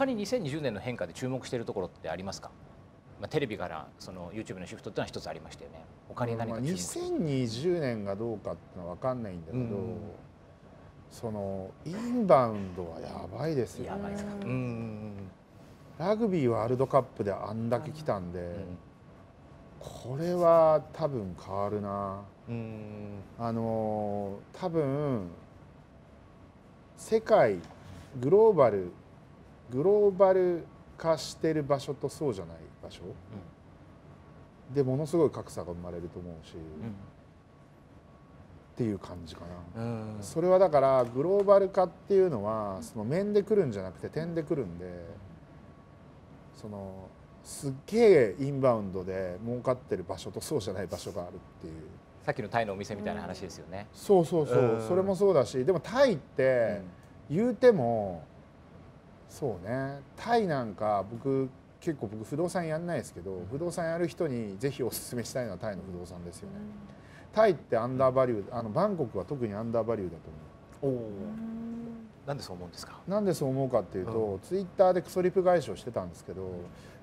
他に2020年の変化で注目しているところってありますか？まあ、テレビからその YouTube のシフトってのは一つありましたよね。他に何か注目してる？まあ、2020年がどうかってのは分かんないんだけど、そのインバウンドはやばいですよね。やばいですか。ラグビーワールドカップであんだけ来たんで、これは多分変わるな。多分世界グローバル化してる場所とそうじゃない場所、でものすごい格差が生まれると思うし、っていう感じかな。それはだからグローバル化っていうのはその面で来るんじゃなくて点で来るんで、そのすっげえインバウンドで儲かってる場所とそうじゃない場所があるっていう、さっきのタイのお店みたいな話ですよね。そうそうそう、それもそうだし、でもタイって言うてもそうね、タイなんか僕不動産やんないですけど、不動産やる人にぜひおすすめしたいのはタイの不動産ですよね。タイってアンダーバリュー、バンコクは特にアンダーバリューだと思う。なんでそう思うんですか？なんでそう思うかっていうと、ツイッターでクソリプ返しをしてたんですけど、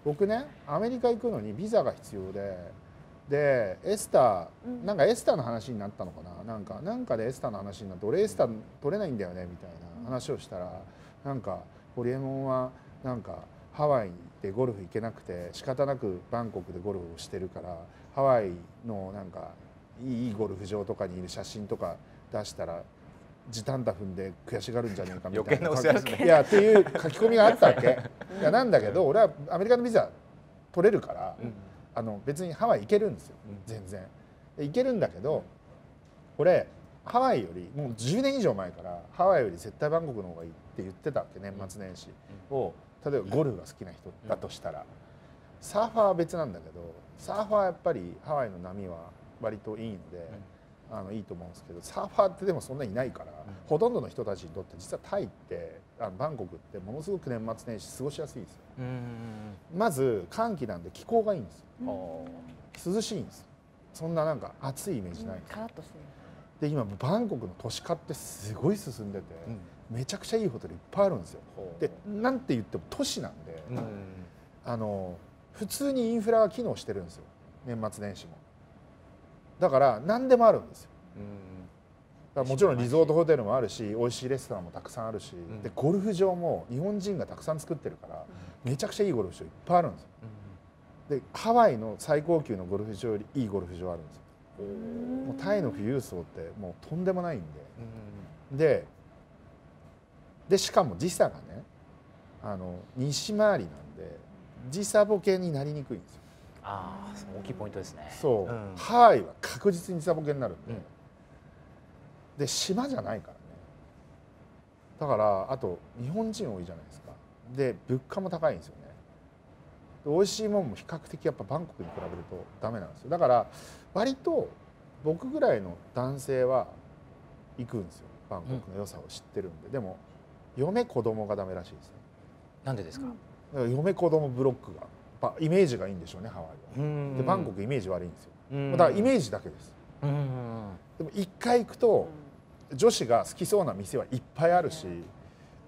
僕ねアメリカ行くのにビザが必要でエスタの話になったのかな、なんかでエスタの話になって、俺エスタ取れないんだよねみたいな話をしたら、なんかホリエモンはなんかハワイでゴルフ行けなくて仕方なくバンコクでゴルフをしてるから、ハワイのなんかいいゴルフ場とかにいる写真とか出したら時短打踏んで悔しがるんじゃないかみたいなっていう書き込みがあったわけ。いやなんだけど俺はアメリカのビザ取れるから、別にハワイ行けるんですよ、全然。行けるんだけど、俺ハワイよりもう10年以上前からハワイより絶対バンコクの方がいいって言ってたわけ、年末年始を。例えばゴルフが好きな人だとしたら、サーファーは別なんだけど、サーファーはやっぱりハワイの波は割といいので、いいと思うんですけど、サーファーってでもそんなにいないから、ほとんどの人たちにとって実はタイってバンコクってものすごく年末年始過ごしやすいんですよ。まず寒気なんで気候がいいんですよ、涼しいんです。そんななんか暑いイメージない。で今バンコクの都市化ってすごい進んでて、めちゃくちゃいいホテルいっぱいあるんですよ。でなんて言っても都市なんで、普通にインフラが機能してるんですよ、年末年始も。だから何でもあるんですよ。だからもちろんリゾートホテルもあるし、美味しいレストランもたくさんあるし、でゴルフ場も日本人がたくさん作ってるから、めちゃくちゃいいゴルフ場いっぱいあるんですよ。でハワイの最高級のゴルフ場よりいいゴルフ場あるんですよ。もうタイの富裕層ってもうとんでもないんで、でしかも時差がね、西回りなんで時差ボケになりにくいんですよ。ああ、大きいポイントですね。そう、ハワイは確実に時差ボケになるんで、で島じゃないからね。だからあと日本人多いじゃないですか。で物価も高いんですよね。で美味しいもんも比較的やっぱバンコクに比べるとダメなんですよ。だから割と僕ぐらいの男性は行くんですよ、バンコクの良さを知ってるんで。でも嫁子供がダメらしいですね。なんでですか？だから嫁子供ブロックがイメージがいいんでしょうね、ハワイは。でバンコクイメージ悪いんですよ。だからイメージだけです。でも一回行くと女子が好きそうな店はいっぱいあるし、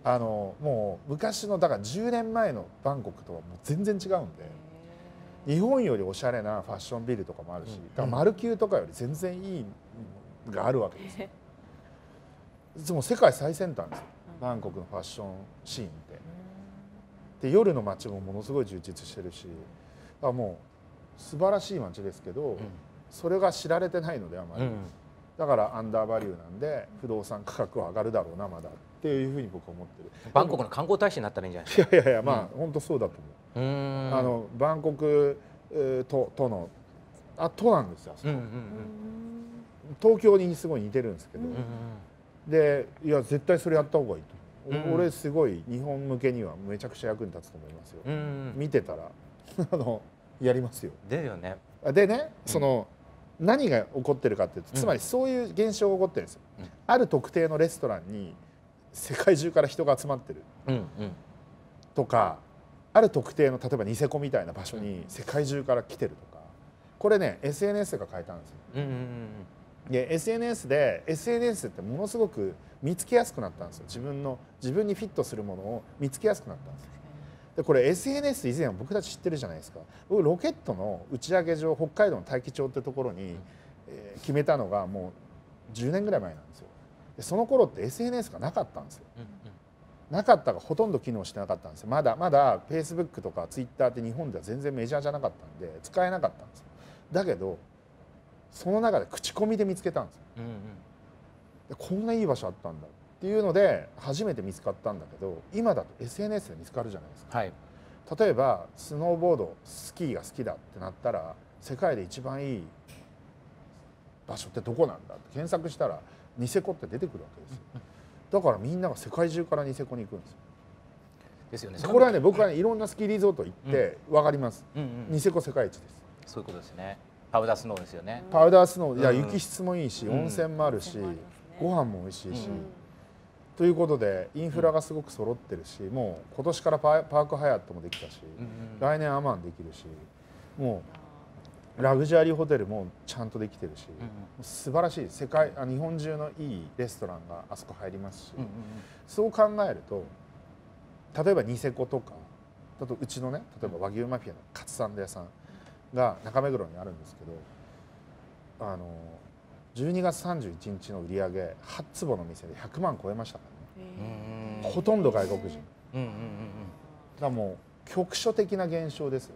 もう昔のだから10年前のバンコクとはもう全然違うんで、日本よりおしゃれなファッションビルとかもあるし、だからマルキューとかより全然いいのがあるわけですよ。でも世界最先端ですよ、バンコクのファッションシーンって。で夜の街もものすごい充実してるし、もう素晴らしい街ですけど、それが知られてないのであまり、だからアンダーバリューなんで不動産価格は上がるだろうなまだっていうふうに僕は思ってる。バンコクの観光大使になったらいいんじゃないですか。いやいやいや、まあ本当そうだと思う。バンコクとの都なんですよ。東京にすごい似てるんですけど、でいや絶対それやった方がいいと。俺すごい日本向けにはめちゃくちゃ役に立つと思いますよ。見てたらやりますよ。ですよね。でね、その何が起こってるかっていうと、つまりそういう現象が起こってるんですよ。ある特定のレストランに世界中から人が集まってるとか、ある特定の例えばニセコみたいな場所に世界中から来てるとか、これね SNS が変えたんですよ。で SNS ってものすごく見つけやすくなったんですよ。自分にフィットするものを見つけやすくなったんですよ。でこれ SNS 以前は僕たち知ってるじゃないですか。僕ロケットの打ち上げ場、北海道の大樹町ってところに決めたのがもう10年ぐらい前なんですよ。でその頃って SNS がなかったんですよ。なかったがほとんど機能してなかったんですよ。まだ Facebook とか Twitter って日本では全然メジャーじゃなかったんで使えなかったんですよ。だけどその中で口コミで見つけたんですよ。でこんないい場所あったんだっていうので初めて見つかったんだけど、今だと SNS で見つかるじゃないですか、はい、例えばスノーボードスキーが好きだってなったら世界で一番いい場所ってどこなんだって検索したらニセコって出てくるわけですよ。だからみんなが世界中からニセコに行くんですよ。ですよね。これはね、僕はね、いろんなスキーリゾート行って分かります。ニセコ世界一です。そういうことですね。パウダースノーですよね。パウダースノー、いや雪質もいいし、温泉もあるし、ご飯も美味しいし。ということでインフラがすごく揃ってるし、もう今年からパークハイアットもできたし、来年アマンできるし、もうラグジュアリーホテルもちゃんとできてるし、素晴らしい世界、日本中のいいレストランがあそこ入りますし、そう考えると。例えばニセコとかだとうちのね、例えば和牛マフィアのカツサンド屋さんが中目黒にあるんですけど、12月31日の売り上げ8坪の店で100万超えましたからね。ほとんど外国人。だからもう局所的な現象ですよ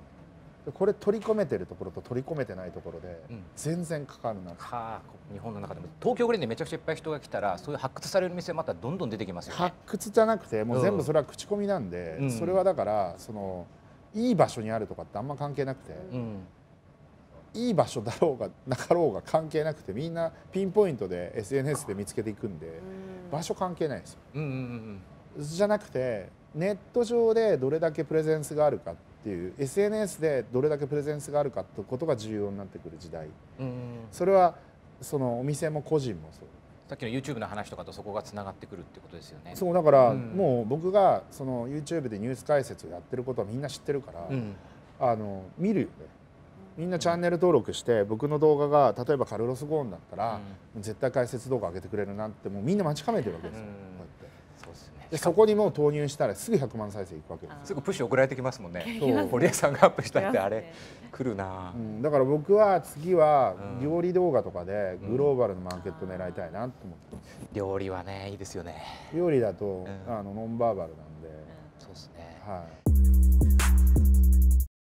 ね。これ取り込めてるところと取り込めてないところで全然かかるな、うん、はあ、日本の中でも東京グリーンでめちゃくちゃいっぱい人が来たらそういう発掘される店またどんどん出てきますよね。発掘じゃなくてもう全部それは口コミなんで、うん、それはだからそのいい場所にあるとかってあんま関係なくて、うん、いい場所だろうがなかろうが関係なくてみんなピンポイントで SNS で見つけていくんで、うん、場所関係ないですよ。じゃなくてネット上でどれだけプレゼンスがあるかっていう SNS でどれだけプレゼンスがあるかってことが重要になってくる時代。それはそのお店も個人もそう。さっきの YouTube の話とかとそこがつながってくるってことですよね。そうだから、もう僕がその YouTube でニュース解説をやってることはみんな知ってるから、見るよね。みんなチャンネル登録して僕の動画が例えばカルロス・ゴーンだったら、絶対解説動画上げてくれるなってもうみんな待ちかめてるわけですよ。そこにもう投入したらすぐ100万再生いくわけです。すぐプッシュ送られてきますもんね。堀江さんがアップしたってあれ来るな、だから僕は次は料理動画とかでグローバルのマーケットを狙いたいなと思ってます。料理はねいいですよね。料理だとノンバーバルなんで。そうですね。はい。